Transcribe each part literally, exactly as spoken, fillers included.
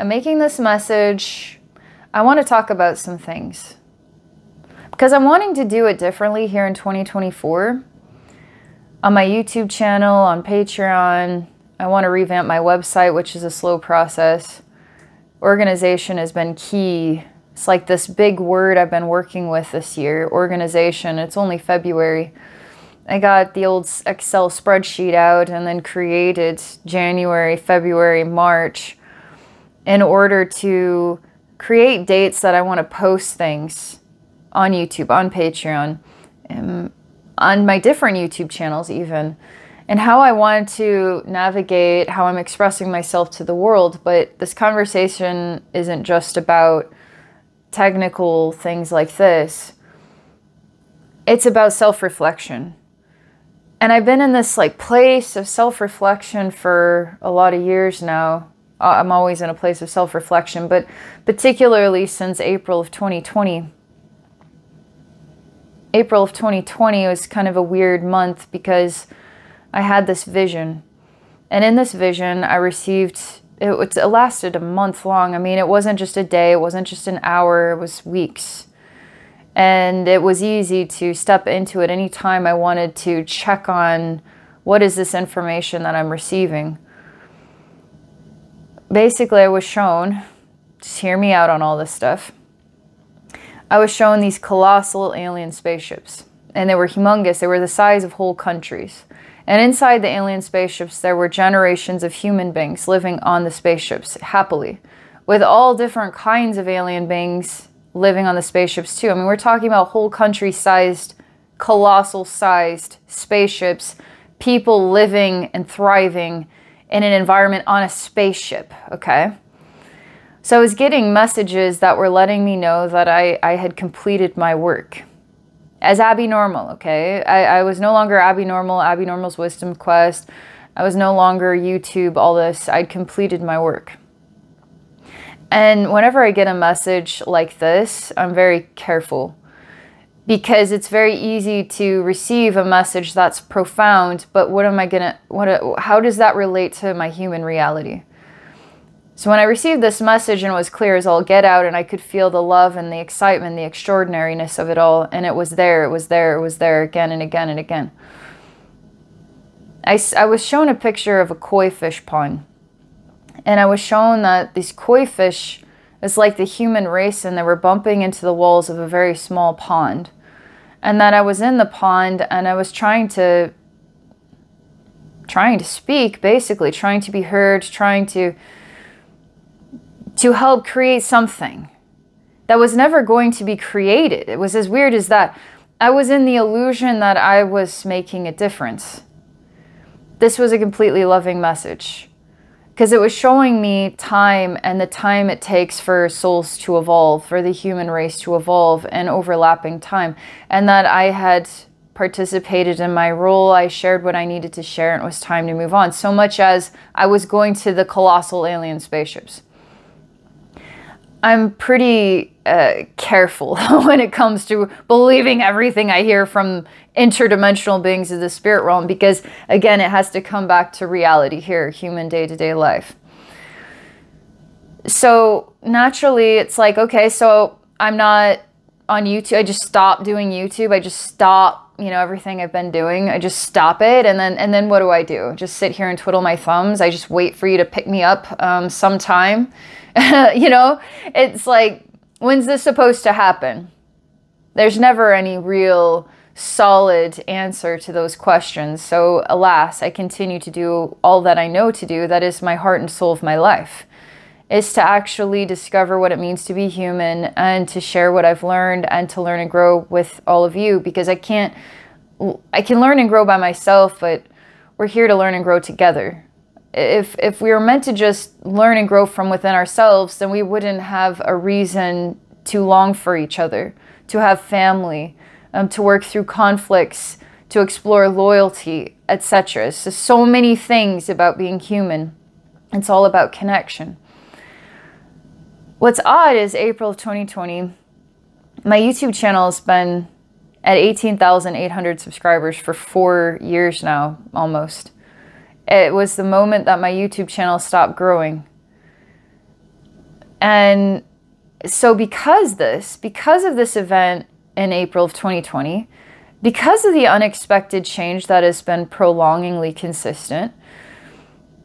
I'm making this message. I want to talk about some things because I'm wanting to do it differently here in twenty twenty-four. On my YouTube channel, on Patreon, I want to revamp my website, which is a slow process. Organization has been key. It's like this big word I've been working with this year, organization. It's only February. I got the old Excel spreadsheet out and then created January, February, March in order to create dates that I want to post things on YouTube, on Patreon, and on my different YouTube channels even, and how I want to navigate, how I'm expressing myself to the world. But this conversation isn't just about technical things like this. It's about self-reflection. And I've been in this like place of self-reflection for a lot of years now. I'm always in a place of self-reflection, but particularly since April of twenty twenty. April of twenty twenty was kind of a weird month because I had this vision. And in this vision, I received, it, it lasted a month long. I mean, it wasn't just a day, it wasn't just an hour, it was weeks. And it was easy to step into it anytime I wanted to check on what is this information that I'm receiving. Basically, I was shown, just hear me out on all this stuff. I was shown these colossal alien spaceships, and they were humongous. They were the size of whole countries. And inside the alien spaceships, there were generations of human beings living on the spaceships happily, with all different kinds of alien beings living on the spaceships too. I mean, we're talking about whole country-sized, colossal-sized spaceships, people living and thriving in an environment on a spaceship, okay? So I was getting messages that were letting me know that I, I had completed my work as Abbey Normal, okay? I, I was no longer Abbey Normal, Abbey Normal's Wisdom Quest. I was no longer YouTube, all this. I'd completed my work. And whenever I get a message like this, I'm very careful because it's very easy to receive a message that's profound, but what am I gonna, what, how does that relate to my human reality? So when I received this message and it was clear as all get out, and I could feel the love and the excitement, the extraordinariness of it all, and it was there, it was there, it was there again and again and again. I, I was shown a picture of a koi fish pond, and I was shown that these koi fish is like the human race, and they were bumping into the walls of a very small pond, and that I was in the pond and I was trying to, trying to speak, basically, trying to be heard, trying to... to help create something that was never going to be created. It was as weird as that. I was in the illusion that I was making a difference. This was a completely loving message because it was showing me time and the time it takes for souls to evolve, for the human race to evolve, and overlapping time, and that I had participated in my role. I shared what I needed to share, and it was time to move on, so much as I was going to the colossal alien spaceships. I'm pretty uh, careful when it comes to believing everything I hear from interdimensional beings of the spirit realm, because again, it has to come back to reality here, human day-to-day life. So naturally it's like, okay, so I'm not on YouTube. I just stop doing YouTube. I just stop, you know, everything I've been doing. I just stop it. And then, and then what do I do? Just sit here and twiddle my thumbs. I just wait for you to pick me up um, sometime. You know, it's like, when's this supposed to happen? There's never any real solid answer to those questions. So alas, I continue to do all that I know to do. That is my heart and soul of my life, is to actually discover what it means to be human and to share what I've learned and to learn and grow with all of you, because I can't, I can learn and grow by myself, but we're here to learn and grow together. If, if we were meant to just learn and grow from within ourselves, then we wouldn't have a reason to long for each other, to have family, um, to work through conflicts, to explore loyalty, et cetera. So, so many things about being human. It's all about connection. What's odd is April of twenty twenty, my YouTube channel has been at eighteen thousand eight hundred subscribers for four years now, almost. It was the moment that my YouTube channel stopped growing. And so because this, because of this event in April of twenty twenty, because of the unexpected change that has been prolongingly consistent,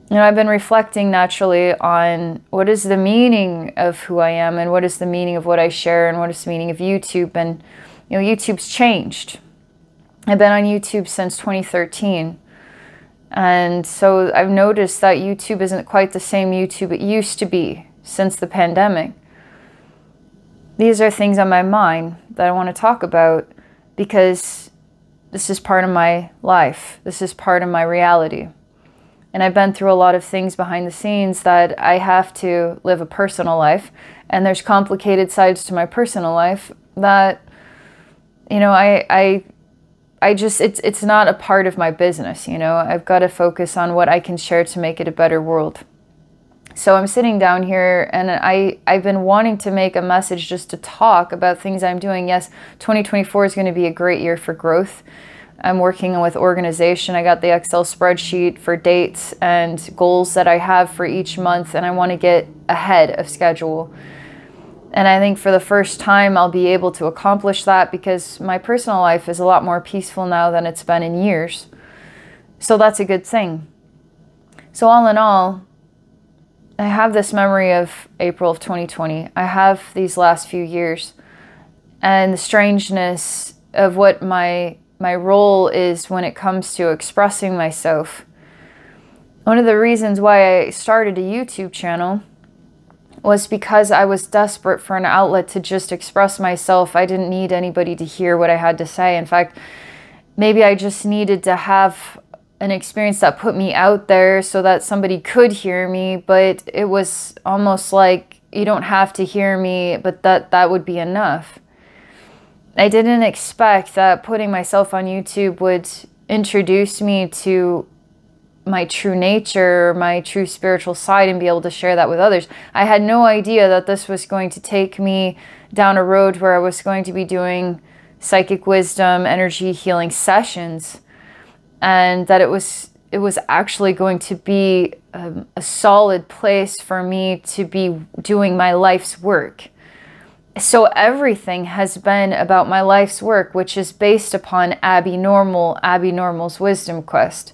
you know, I've been reflecting naturally on what is the meaning of who I am, and what is the meaning of what I share, and what is the meaning of YouTube. And, you know, YouTube's changed. I've been on YouTube since twenty thirteen. And so I've noticed that YouTube isn't quite the same YouTube it used to be since the pandemic. These are things on my mind that I want to talk about, because this is part of my life. This is part of my reality. And I've been through a lot of things behind the scenes that I have to live a personal life. And there's complicated sides to my personal life that, you know, I, I, I just, it's, it's not a part of my business, you know. I've got to focus on what I can share to make it a better world. So I'm sitting down here, and I, I've been wanting to make a message just to talk about things I'm doing. Yes, twenty twenty-four is going to be a great year for growth. I'm working with organization. I got the Excel spreadsheet for dates and goals that I have for each month, and I want to get ahead of schedule. And I think for the first time I'll be able to accomplish that, because my personal life is a lot more peaceful now than it's been in years. So that's a good thing. So all in all, I have this memory of April of twenty twenty. I have these last few years and the strangeness of what my my role is when it comes to expressing myself. One of the reasons why I started a YouTube channel was because I was desperate for an outlet to just express myself. I didn't need anybody to hear what I had to say. In fact, maybe I just needed to have an experience that put me out there so that somebody could hear me, but it was almost like, you don't have to hear me, but that, that would be enough. I didn't expect that putting myself on YouTube would introduce me to my true nature, my true spiritual side, and be able to share that with others. I had no idea that this was going to take me down a road where I was going to be doing psychic wisdom, energy healing sessions, and that it was it was actually going to be um, a solid place for me to be doing my life's work. So everything has been about my life's work, which is based upon Abbey Normal, Abbey Normal's wisdom quest,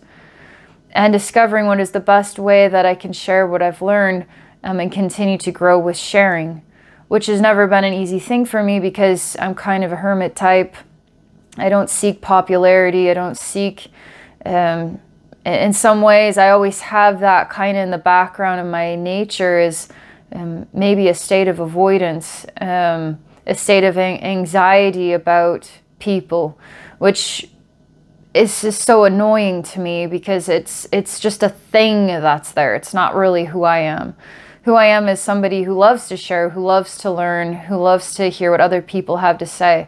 and discovering what is the best way that I can share what I've learned um, and continue to grow with sharing, which has never been an easy thing for me, because I'm kind of a hermit type. I don't seek popularity. I don't seek, um, in some ways, I always have that kind of in the background of my nature is um, maybe a state of avoidance, um, a state of anxiety about people, which is just so annoying to me, because it's, it's just a thing that's there. It's not really who I am. Who I am is somebody who loves to share, who loves to learn, who loves to hear what other people have to say.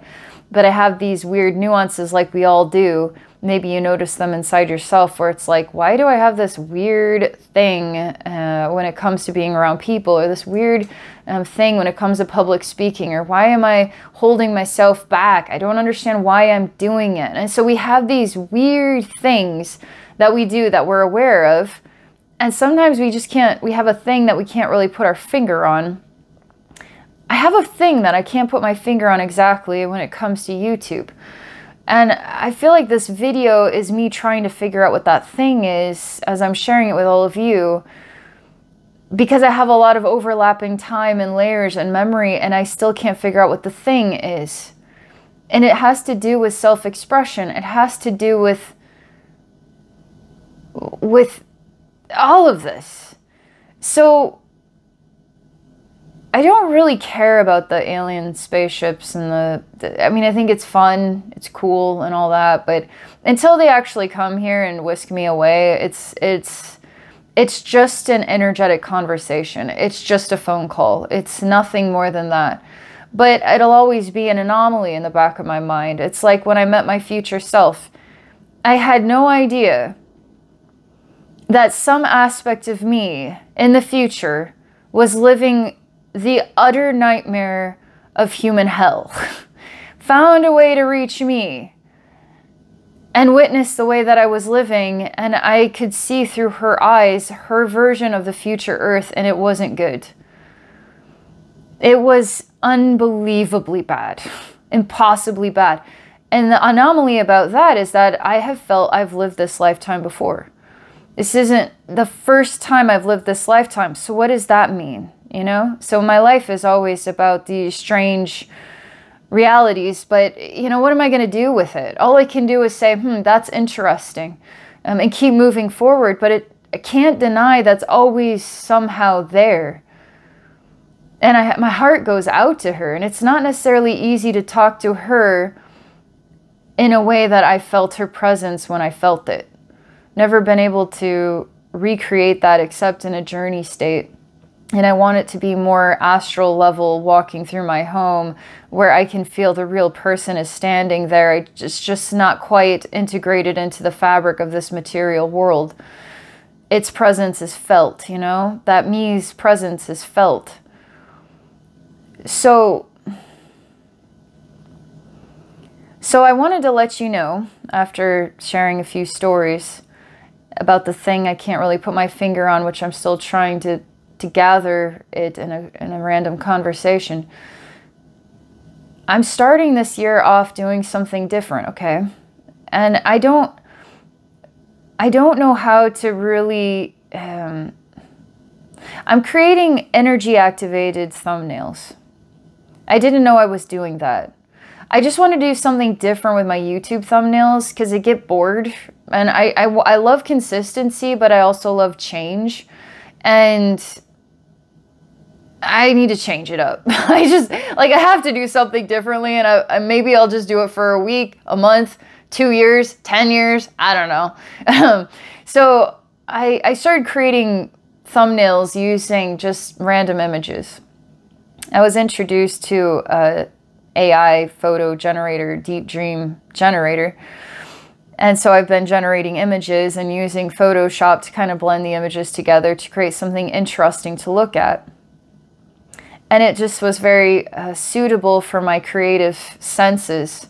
But I have these weird nuances, like we all do. Maybe you notice them inside yourself, where it's like, why do I have this weird thing uh, when it comes to being around people, or this weird um, thing when it comes to public speaking, or why am I holding myself back? I don't understand why I'm doing it. And so we have these weird things that we do that we're aware of. And sometimes we just can't, we have a thing that we can't really put our finger on. I have a thing that I can't put my finger on exactly when it comes to YouTube. And I feel like this video is me trying to figure out what that thing is as I'm sharing it with all of you, because I have a lot of overlapping time and layers and memory, and I still can't figure out what the thing is. And it has to do with self-expression. It has to do with, with all of this. So I don't really care about the alien spaceships and the, the, I mean, I think it's fun, it's cool and all that, but until they actually come here and whisk me away, it's, it's, it's just an energetic conversation. It's just a phone call. It's nothing more than that. But it'll always be an anomaly in the back of my mind. It's like when I met my future self, I had no idea that some aspect of me in the future was living the utter nightmare of human hell, found a way to reach me and witnessed the way that I was living, and I could see through her eyes her version of the future Earth, and it wasn't good. It was unbelievably bad, impossibly bad. And the anomaly about that is that I have felt I've lived this lifetime before. This isn't the first time I've lived this lifetime. So what does that mean? You know, so my life is always about these strange realities, but you know, what am I going to do with it? All I can do is say, hmm, that's interesting, um, and keep moving forward. But it, I can't deny that's always somehow there. And I, my heart goes out to her, and it's not necessarily easy to talk to her in a way that I felt her presence when I felt it. Never been able to recreate that except in a journey state. And I want it to be more astral level, walking through my home where I can feel the real person is standing there. It's just not quite integrated into the fabric of this material world. Its presence is felt, you know? That me's presence is felt. So, so I wanted to let you know, after sharing a few stories about the thing I can't really put my finger on, which I'm still trying to to gather it in a, in a random conversation. I'm starting this year off doing something different, okay? And I don't, I don't know how to really, um, I'm creating energy activated thumbnails. I didn't know I was doing that. I just want to do something different with my YouTube thumbnails because I get bored. And I, I, I love consistency, but I also love change. And I need to change it up. I just, like, I have to do something differently, and I, I, maybe I'll just do it for a week, a month, two years, ten years, I don't know. Um, so I, I started creating thumbnails using just random images. I was introduced to a AI photo generator, Deep Dream Generator. And so I've been generating images and using Photoshop to kind of blend the images together to create something interesting to look at. And it just was very uh, suitable for my creative senses.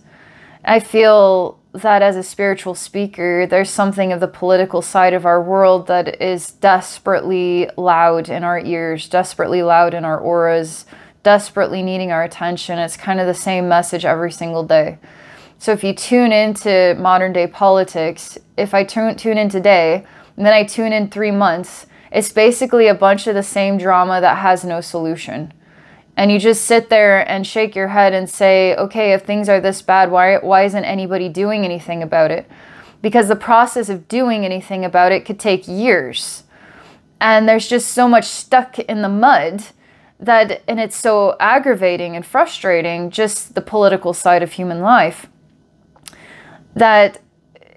I feel that as a spiritual speaker, there's something of the political side of our world that is desperately loud in our ears, desperately loud in our auras, desperately needing our attention. It's kind of the same message every single day. So if you tune into modern day politics, if I tune, tune in today, and then I tune in three months, it's basically a bunch of the same drama that has no solution. And you just sit there and shake your head and say, okay, if things are this bad, why, why isn't anybody doing anything about it? Because the process of doing anything about it could take years. And there's just so much stuck in the mud that, and it's so aggravating and frustrating, just the political side of human life. That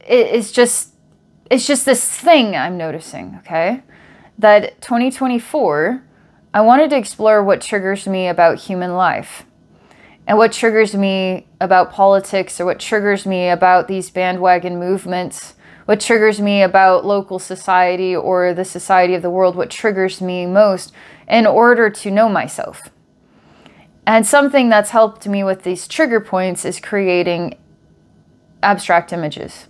it's just, it's just this thing I'm noticing, okay? That twenty twenty-four, I wanted to explore what triggers me about human life and what triggers me about politics, or what triggers me about these bandwagon movements, what triggers me about local society or the society of the world, what triggers me most, in order to know myself. And something that's helped me with these trigger points is creating abstract images.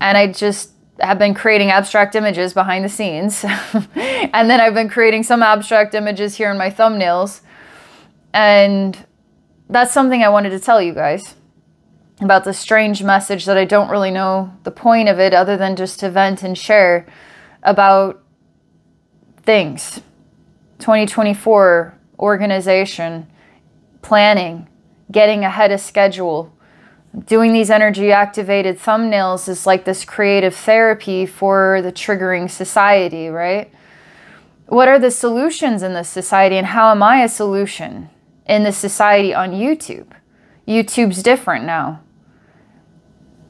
And I just have been creating abstract images behind the scenes. And then I've been creating some abstract images here in my thumbnails. And that's something I wanted to tell you guys about the strange message that I don't really know the point of it, other than just to vent and share about things. twenty twenty-four, organization, planning, getting ahead of schedule. Doing these energy activated thumbnails is like this creative therapy for the triggering society, right? What are the solutions in this society, and how am I a solution in this society on YouTube? YouTube's different now.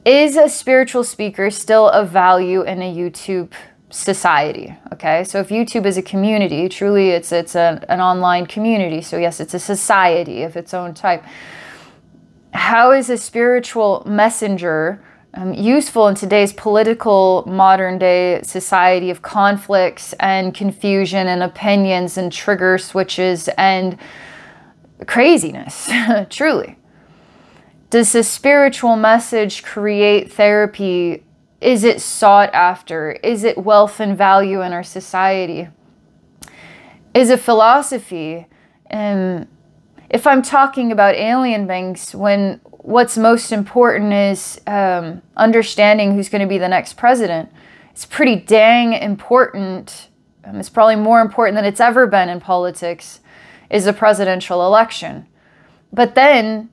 Is a spiritual speaker still of value in a YouTube society? Okay, so if YouTube is a community, truly it's, it's a, an online community. So yes, it's a society of its own type. How is a spiritual messenger um, useful in today's political modern day society of conflicts and confusion and opinions and trigger switches and craziness? Truly. Does a spiritual message create therapy? Is it sought after? Is it wealth and value in our society? Is a philosophy um, if I'm talking about alien beings, when what's most important is um, understanding who's going to be the next president, it's pretty dang important. Um, it's probably more important than it's ever been in politics, is a presidential election. But then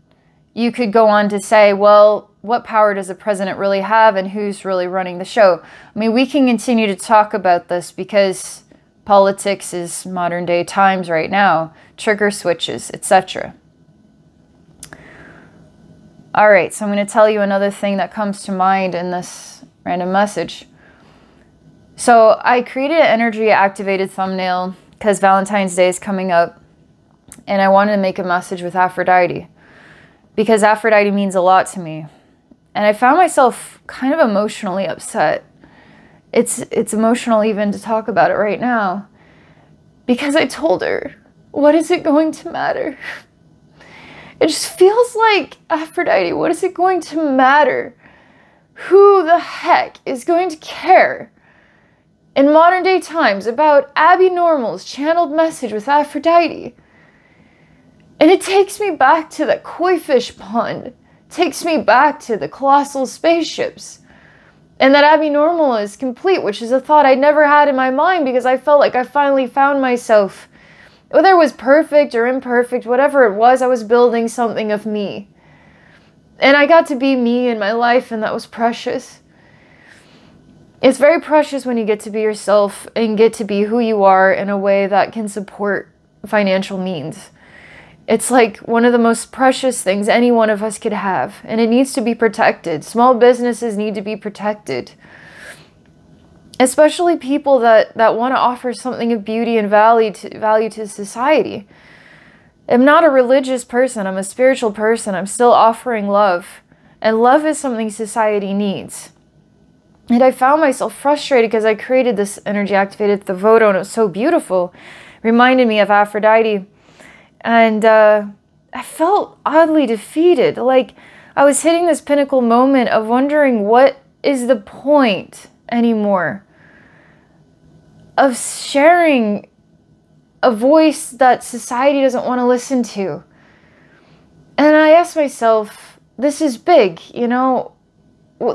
you could go on to say, well, what power does the president really have and who's really running the show? I mean, we can continue to talk about this because politics is modern day times right now, trigger switches, et cetera. All right, so I'm going to tell you another thing that comes to mind in this random message. So I created an energy activated thumbnail because Valentine's Day is coming up and I wanted to make a message with Aphrodite because Aphrodite means a lot to me. And I found myself kind of emotionally upset. It's, it's emotional even to talk about it right now because I told her, what is it going to matter? It just feels like, Aphrodite, what is it going to matter? Who the heck is going to care in modern day times about Abbey Normal's channeled message with Aphrodite? And it takes me back to that koi fish pond. Takes me back to the colossal spaceships. And that Abbey Normal is complete, which is a thought I'd never had in my mind because I felt like I finally found myself, whether it was perfect or imperfect, whatever it was, I was building something of me. And I got to be me in my life, and that was precious. It's very precious when you get to be yourself and get to be who you are in a way that can support financial means. It's like one of the most precious things any one of us could have, and it needs to be protected. Small businesses need to be protected, especially people that, that want to offer something of beauty and value to, value to society. I'm not a religious person. I'm a spiritual person. I'm still offering love, and love is something society needs. And I found myself frustrated because I created this energy-activated Devoto, and it was so beautiful. It reminded me of Aphrodite. And uh, I felt oddly defeated, like I was hitting this pinnacle moment of wondering what is the point anymore of sharing a voice that society doesn't want to listen to. And I asked myself, this is big, you know,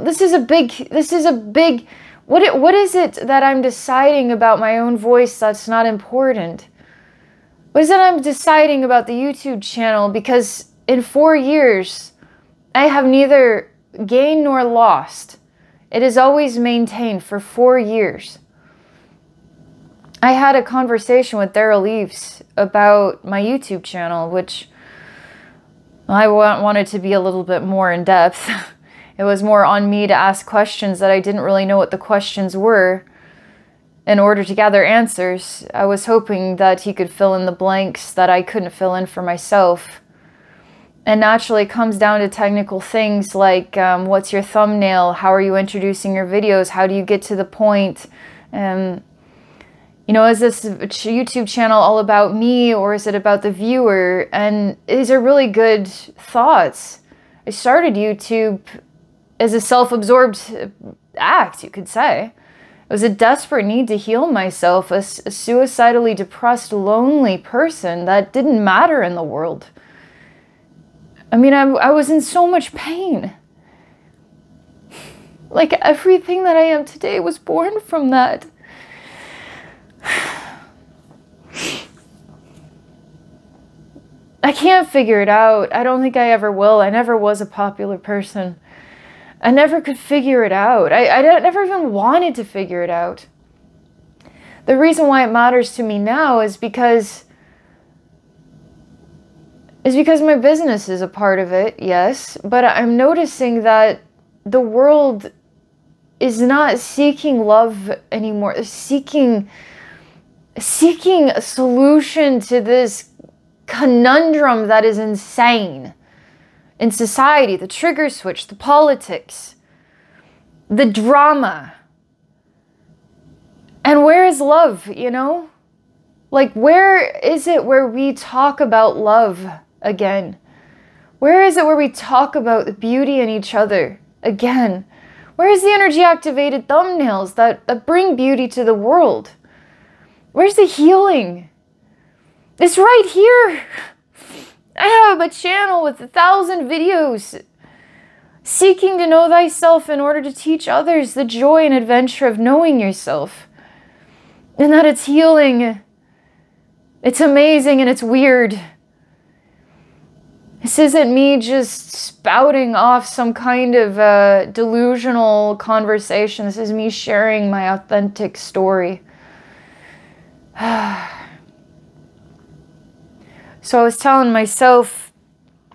this is a big, this is a big, what, what is it that I'm deciding about my own voice that's not important? What is it I'm deciding about the YouTube channel? Because in four years, I have neither gained nor lost. It is always maintained for four years. I had a conversation with Daryl Leaves about my YouTube channel, which I wanted to be a little bit more in depth. It was more on me to ask questions that I didn't really know what the questions were. In order to gather answers, I was hoping that he could fill in the blanks that I couldn't fill in for myself. And naturally, it comes down to technical things like, um, what's your thumbnail? How are you introducing your videos? How do you get to the point? Um, you know, is this YouTube channel all about me, or is it about the viewer? And these are really good thoughts. I started YouTube as a self-absorbed act, you could say. It was a desperate need to heal myself, a, a suicidally depressed, lonely person that didn't matter in the world. I mean, I, I was in so much pain. Like, everything that I am today was born from that. I can't figure it out. I don't think I ever will. I never was a popular person. I never could figure it out. I, I never even wanted to figure it out. The reason why it matters to me now is because, is because my business is a part of it, yes, but I'm noticing that the world is not seeking love anymore. They're seeking, seeking a solution to this conundrum that is insane. In society, the trigger switch, the politics, the drama. And where is love, you know? Like, where is it where we talk about love again? Where is it where we talk about the beauty in each other again? Where is the energy-activated thumbnails that, that bring beauty to the world? Where's the healing? It's right here. I have a channel with a thousand videos seeking to know thyself in order to teach others the joy and adventure of knowing yourself, and that it's healing, it's amazing, and it's weird. This isn't me just spouting off some kind of uh, delusional conversation. This is me sharing my authentic story. So I was telling myself,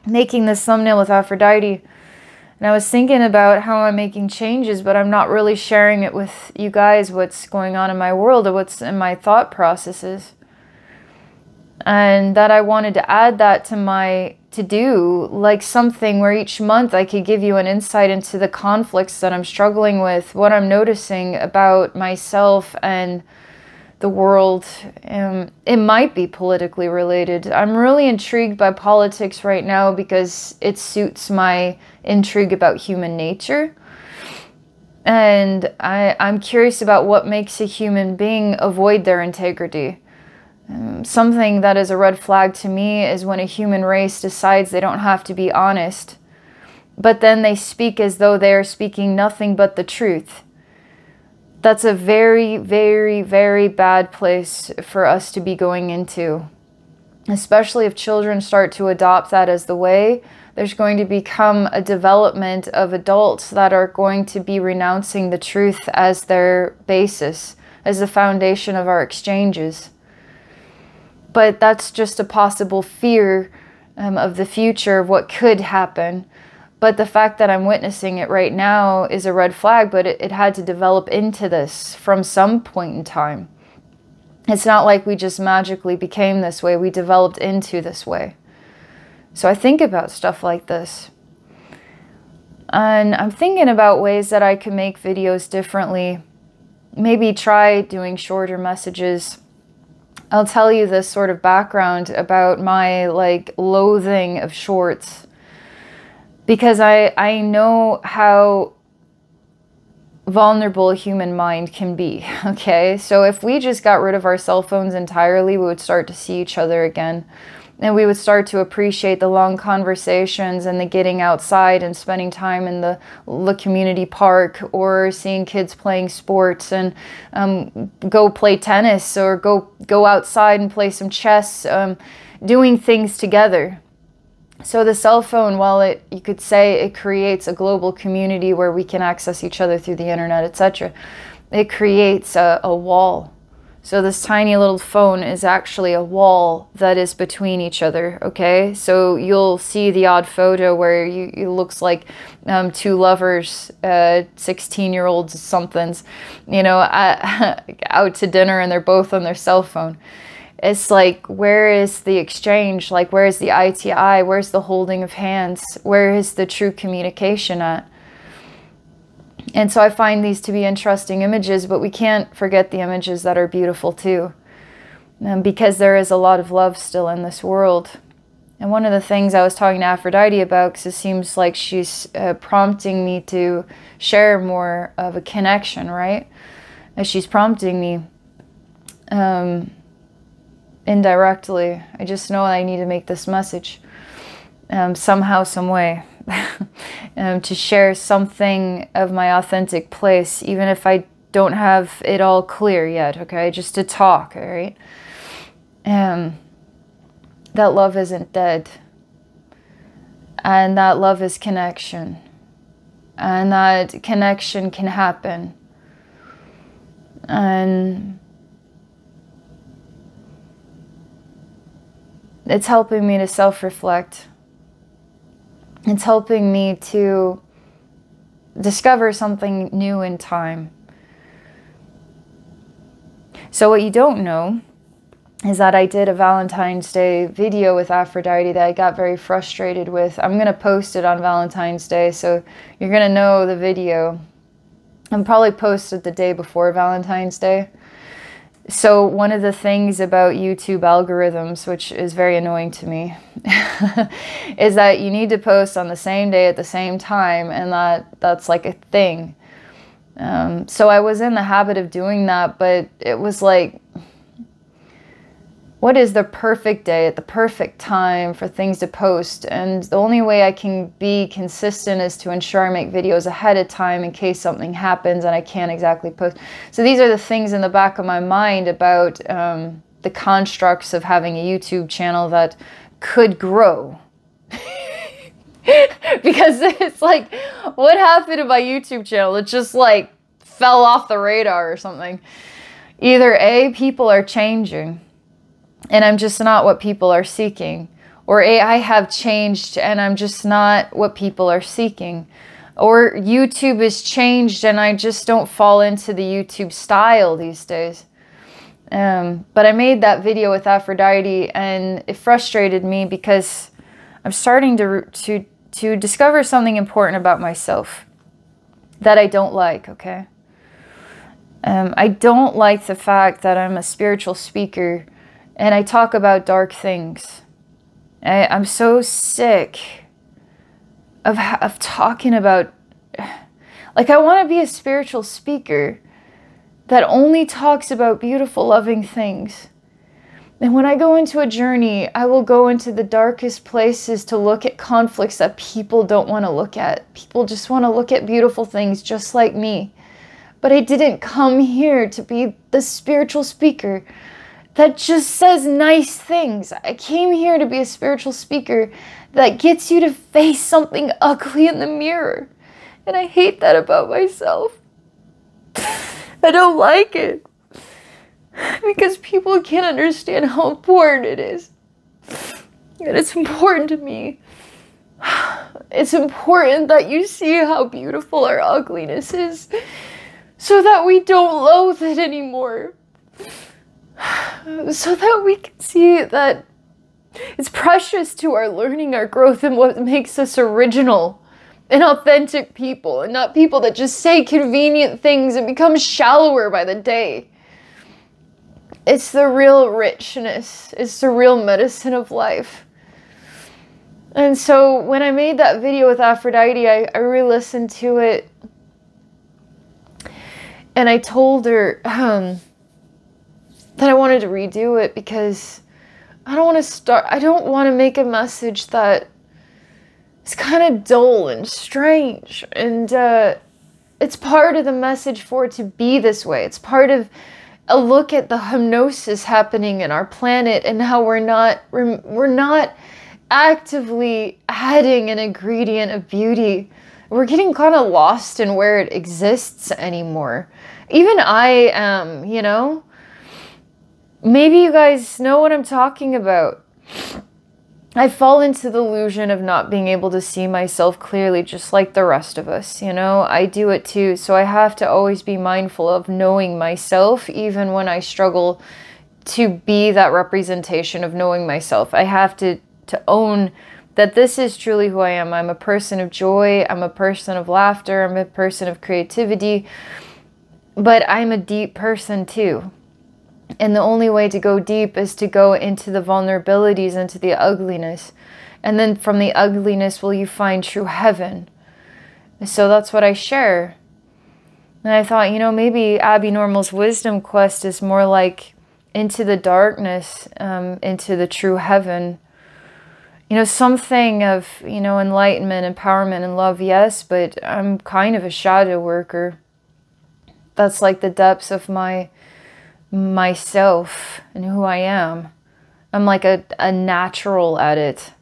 making this thumbnail with Aphrodite, and I was thinking about how I'm making changes, but I'm not really sharing it with you guys, what's going on in my world or what's in my thought processes. And that I wanted to add that to my to-do, like something where each month I could give you an insight into the conflicts that I'm struggling with, what I'm noticing about myself and the world. Um, it might be politically related. I'm really intrigued by politics right now because it suits my intrigue about human nature. And I, I'm curious about what makes a human being avoid their integrity. Um, something that is a red flag to me is when a human race decides they don't have to be honest, but then they speak as though they are speaking nothing but the truth. That's a very, very, very bad place for us to be going into. Especially if children start to adopt that as the way, there's going to become a development of adults that are going to be renouncing the truth as their basis, as the foundation of our exchanges. But that's just a possible fear um, of the future, of what could happen. But the fact that I'm witnessing it right now is a red flag, but it, it had to develop into this from some point in time. It's not like we just magically became this way. We developed into this way. So I think about stuff like this. And I'm thinking about ways that I can make videos differently. Maybe try doing shorter messages. I'll tell you this sort of background about my like loathing of shorts, because I, I know how vulnerable a human mind can be, okay? So if we just got rid of our cell phones entirely, we would start to see each other again. And we would start to appreciate the long conversations and the getting outside and spending time in the, the community park, or seeing kids playing sports, and um, go play tennis, or go, go outside and play some chess, um, doing things together. So the cell phone, while it, you could say it creates a global community where we can access each other through the internet, et cetera, it creates a, a wall. So this tiny little phone is actually a wall that is between each other, okay? So you'll see the odd photo where you, it looks like um, two lovers, sixteen-year-olds uh, somethings, you know, uh, out to dinner, and they're both on their cell phone. It's like, where is the exchange? Like, where is the eye to eye? Where's the holding of hands? Where is the true communication at? And so I find these to be interesting images, but we can't forget the images that are beautiful too, um, because there is a lot of love still in this world. And one of the things I was talking to Aphrodite about, because it seems like she's uh, prompting me to share more of a connection, right? As she's prompting me um, indirectly, I just know I need to make this message um, somehow, some way. um, to share something of my authentic place, even if I don't have it all clear yet, okay? Just to talk, all right? Um, that love isn't dead. And that love is connection. And that connection can happen. And it's helping me to self-reflect. It's helping me to discover something new in time. So what you don't know is that I did a Valentine's Day video with Aphrodite that I got very frustrated with. I'm going to post it on Valentine's Day, so you're going to know the video. I'm probably posted the day before Valentine's Day. So one of the things about YouTube algorithms, which is very annoying to me, is that you need to post on the same day at the same time, and that, that's like a thing. Um, so I was in the habit of doing that, but it was like, what is the perfect day at the perfect time for things to post? And the only way I can be consistent is to ensure I make videos ahead of time in case something happens and I can't exactly post. So these are the things in the back of my mind about um, the constructs of having a YouTube channel that could grow. Because it's like, what happened to my YouTube channel? It just like fell off the radar or something. Either A, people are changing and I'm just not what people are seeking, or A, I have changed and I'm just not what people are seeking, or YouTube has changed and I just don't fall into the YouTube style these days. Um, but I made that video with Aphrodite and it frustrated me because I'm starting to, to, to discover something important about myself that I don't like, okay? Um, I don't like the fact that I'm a spiritual speaker and I talk about dark things. I, I'm so sick of, of talking about... Like, I want to be a spiritual speaker that only talks about beautiful, loving things. And when I go into a journey, I will go into the darkest places to look at conflicts that people don't want to look at. People just want to look at beautiful things just like me. But I didn't come here to be the spiritual speaker that just says nice things. I came here to be a spiritual speaker that gets you to face something ugly in the mirror. And I hate that about myself. I don't like it. Because people can't understand how important it is. And it's important to me. It's important that you see how beautiful our ugliness is so that we don't loathe it anymore. So that we can see that it's precious to our learning, our growth, and what makes us original and authentic people, and not people that just say convenient things and become shallower by the day. It's the real richness. It's the real medicine of life. And so when I made that video with Aphrodite, I, I re-listened to it. And I told her um, that I wanted to redo it because I don't want to start, I don't want to make a message that is kind of dull and strange. And uh, it's part of the message for it to be this way. It's part of a look at the hypnosis happening in our planet and how we're not we're not actively adding an ingredient of beauty. We're getting kind of lost in where it exists anymore. Even I am, you know? Maybe you guys know what I'm talking about. I fall into the illusion of not being able to see myself clearly, just like the rest of us, you know? I do it too, so I have to always be mindful of knowing myself, even when I struggle to be that representation of knowing myself. I have to, to own that this is truly who I am. I'm a person of joy, I'm a person of laughter, I'm a person of creativity, but I'm a deep person too. And the only way to go deep is to go into the vulnerabilities, into the ugliness. And then from the ugliness will you find true heaven. And so that's what I share. And I thought, you know, maybe Abbey Normal's wisdom quest is more like into the darkness, um, into the true heaven. You know, something of, you know, enlightenment, empowerment, and love, yes, but I'm kind of a shadow worker. That's like the depths of my... myself and who I am. I'm like a, a natural at it.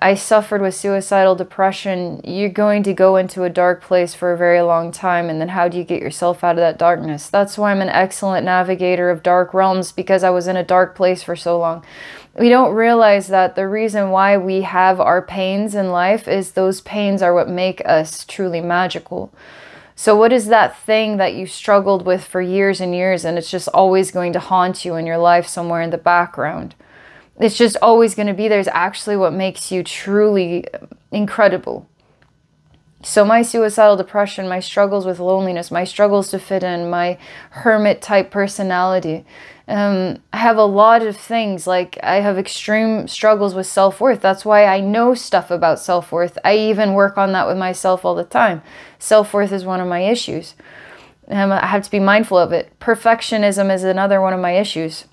I suffered with suicidal depression. You're going to go into a dark place for a very long time, and then how do you get yourself out of that darkness? That's why I'm an excellent navigator of dark realms, because I was in a dark place for so long. We don't realize that the reason why we have our pains in life is those pains are what make us truly magical. So what is that thing that you struggled with for years and years, and it's just always going to haunt you in your life somewhere in the background? It's just always going to be there. It's actually what makes you truly incredible. So my suicidal depression, my struggles with loneliness, my struggles to fit in, my hermit-type personality. Um, I have a lot of things, like I have extreme struggles with self-worth. That's why I know stuff about self-worth. I even work on that with myself all the time. Self-worth is one of my issues. Um, I have to be mindful of it. Perfectionism is another one of my issues.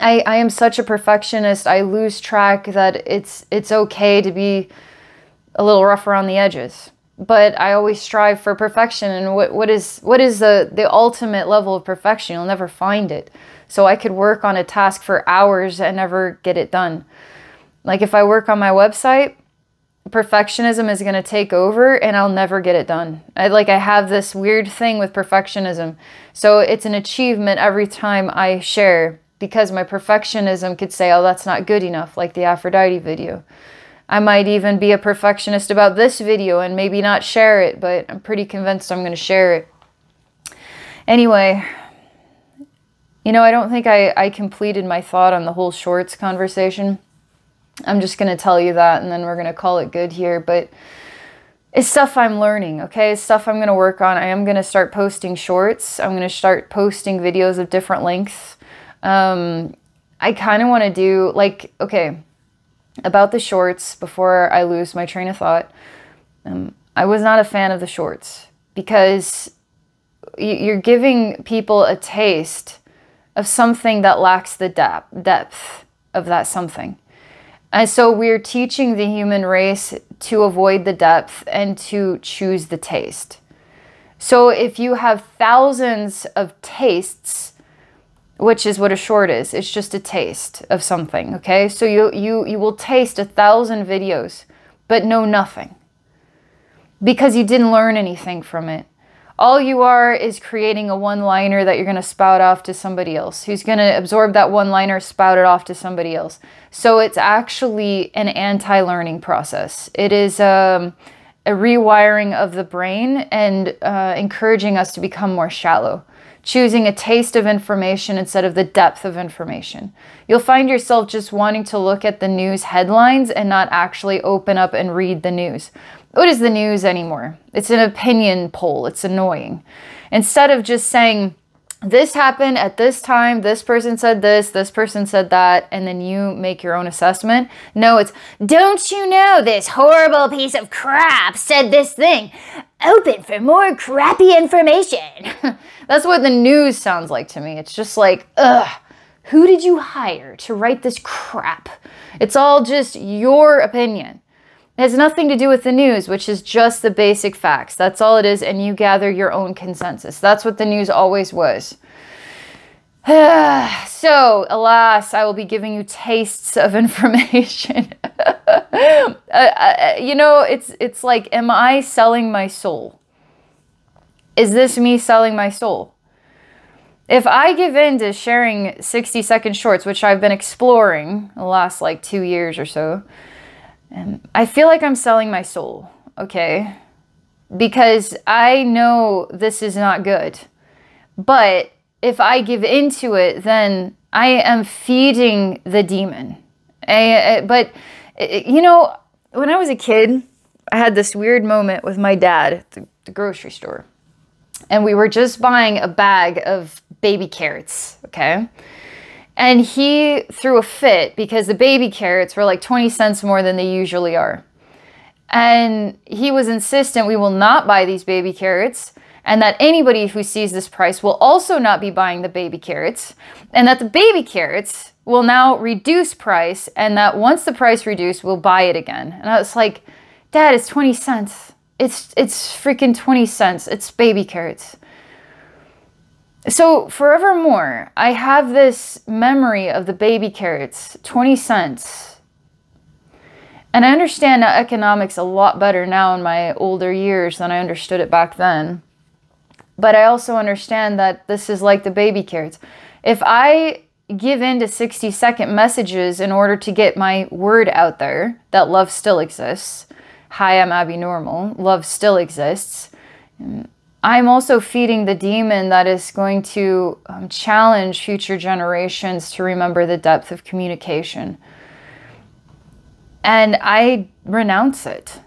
I, I am such a perfectionist. I lose track that it's, it's okay to be a little rough around the edges. But I always strive for perfection, and what, what is, what is the, the ultimate level of perfection? You'll never find it. So I could work on a task for hours and never get it done. Like if I work on my website, perfectionism is going to take over and I'll never get it done. I, like I have this weird thing with perfectionism. So it's an achievement every time I share, because my perfectionism could say, oh, that's not good enough, like the Aphrodite video. I might even be a perfectionist about this video and maybe not share it, but I'm pretty convinced I'm going to share it. Anyway, you know, I don't think I, I completed my thought on the whole shorts conversation. I'm just going to tell you that, and then we're going to call it good here. But it's stuff I'm learning, okay? It's stuff I'm going to work on. I am going to start posting shorts. I'm going to start posting videos of different lengths. Um, I kind of want to do, like, okay, about the shorts, before I lose my train of thought, um, I was not a fan of the shorts, because you're giving people a taste of something that lacks the depth, depth of that something. And so we're teaching the human race to avoid the depth and to choose the taste. So if you have thousands of tastes, which is what a short is, it's just a taste of something, okay? So you, you, you will taste a thousand videos, but know nothing, because you didn't learn anything from it. All you are is creating a one-liner that you're going to spout off to somebody else, who's going to absorb that one-liner, spout it off to somebody else. So it's actually an anti-learning process. It is um, a rewiring of the brain and uh, encouraging us to become more shallow, choosing a taste of information instead of the depth of information. You'll find yourself just wanting to look at the news headlines and not actually open up and read the news. What is the news anymore? It's an opinion poll. It's annoying. Instead of just saying, this happened at this time, this person said this, this person said that, and then you make your own assessment. No, it's, don't you know this horrible piece of crap said this thing? Open for more crappy information. That's what the news sounds like to me. It's just like, ugh, who did you hire to write this crap? It's all just your opinion. It has nothing to do with the news, which is just the basic facts. That's all it is, and you gather your own consensus. That's what the news always was. So, alas, I will be giving you tastes of information. uh, uh, you know, it's, it's like, am I selling my soul? Is this me selling my soul? If I give in to sharing sixty-second shorts, which I've been exploring the last, like, two years or so, Um, I feel like I'm selling my soul, okay? Because I know this is not good. But if I give into it, then I am feeding the demon. I, I, but, you know, when I was a kid, I had this weird moment with my dad at the, the grocery store. And we were just buying a bag of baby carrots, okay? And he threw a fit because the baby carrots were like twenty cents more than they usually are. And he was insistent we will not buy these baby carrots, and that anybody who sees this price will also not be buying the baby carrots, and that the baby carrots will now reduce price, and that once the price reduced, we'll buy it again. And I was like, Dad, it's twenty cents. It's, it's freaking twenty cents. It's baby carrots. So forevermore, I have this memory of the baby carrots, twenty cents. And I understand economics a lot better now in my older years than I understood it back then. But I also understand that this is like the baby carrots. If I give in to sixty-second messages in order to get my word out there, that love still exists. Hi, I'm Abbey Normal. Love still exists. I'm also feeding the demon that is going to um, challenge future generations to remember the depth of communication. And I renounce it.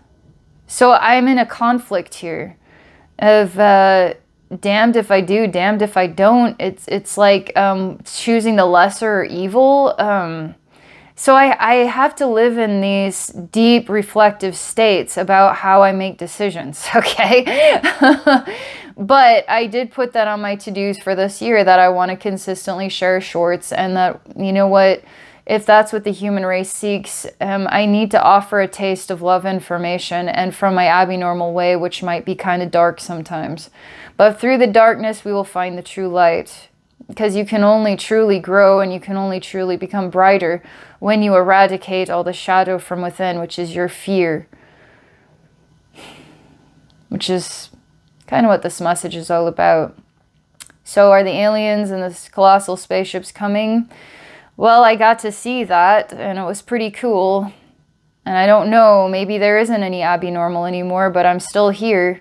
So I'm in a conflict here of uh, damned if I do, damned if I don't. It's, it's like um, choosing the lesser evil. Um, so I, I have to live in these deep reflective states about how I make decisions, okay? But I did put that on my to-dos for this year, that I want to consistently share shorts, and that, you know what, if that's what the human race seeks, um, I need to offer a taste of love information, and from my Abbey Normal way, which might be kind of dark sometimes. But through the darkness, we will find the true light, because you can only truly grow and you can only truly become brighter when you eradicate all the shadow from within, which is your fear, which is kind of what this message is all about. So are the aliens and the colossal spaceships coming? Well, I got to see that, and it was pretty cool. And I don't know, maybe there isn't any Abbey Normal anymore, but I'm still here.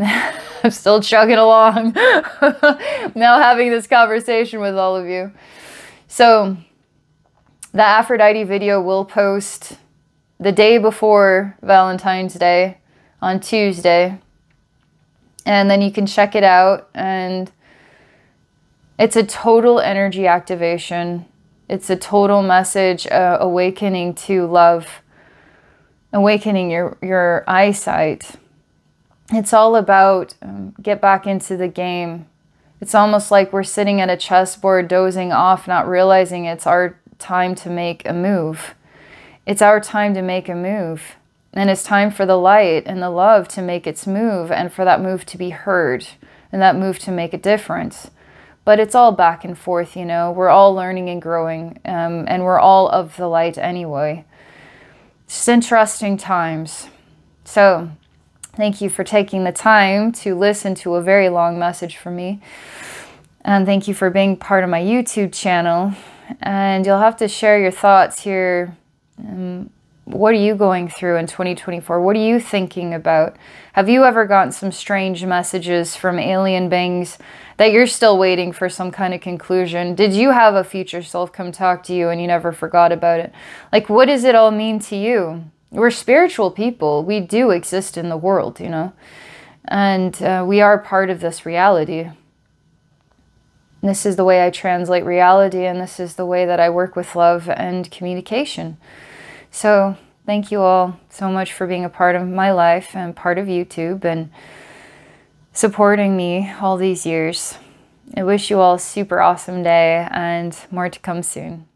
I'm still chugging along, now having this conversation with all of you. So the Aphrodite video will post the day before Valentine's Day on Tuesday. And then you can check it out. And it's a total energy activation. It's a total message, uh, awakening to love, awakening your, your eyesight. It's all about um, get back into the game. It's almost like we're sitting at a chessboard, dozing off, not realizing it's our time to make a move. It's our time to make a move. And it's time for the light and the love to make its move, and for that move to be heard, and that move to make a difference. But it's all back and forth, you know. We're all learning and growing, um, and we're all of the light anyway. Just interesting times. So thank you for taking the time to listen to a very long message from me. And thank you for being part of my YouTube channel. And you'll have to share your thoughts here. Um, what are you going through in twenty twenty-four? What are you thinking about? Have you ever gotten some strange messages from alien beings that you're still waiting for some kind of conclusion? Did you have a future self come talk to you and you never forgot about it? Like, what does it all mean to you? We're spiritual people. We do exist in the world, you know, and uh, we are part of this reality. And this is the way I translate reality, and this is the way that I work with love and communication. So thank you all so much for being a part of my life and part of YouTube and supporting me all these years. I wish you all a super awesome day, and more to come soon.